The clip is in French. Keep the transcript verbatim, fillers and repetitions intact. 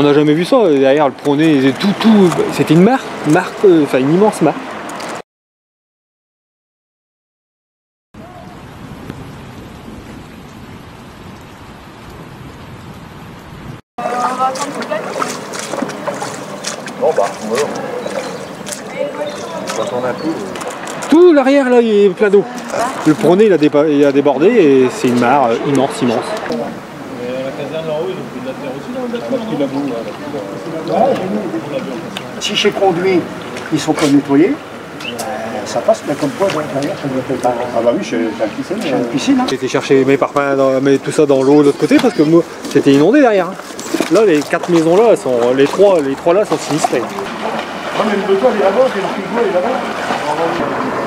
On n'a jamais vu ça, derrière le Pronay, tout, tout, c'était une marque, marque, euh, enfin une immense marque. Euh, on va attendre le plateau. Bon bah, on va voir. Quand on a tout... Euh... Tout l'arrière là, il est plein d'eau. Le Pronay, il a, dépa... il a débordé et c'est une mare euh, immense, immense. Si chez Conduit, ils sont pas nettoyés, ça passe, mais comme quoi, derrière, ça ne fait pas. Ah bah oui, chez la piscine. J'ai été chercher mes parpaings, mais tout ça dans l'eau de l'autre côté, parce que moi, c'était inondé derrière. Là, les quatre maisons là, sont, les trois, les trois là sont sinistrées. Non, mais le toit, il est là-bas, c'est le frigo, il est là-bas.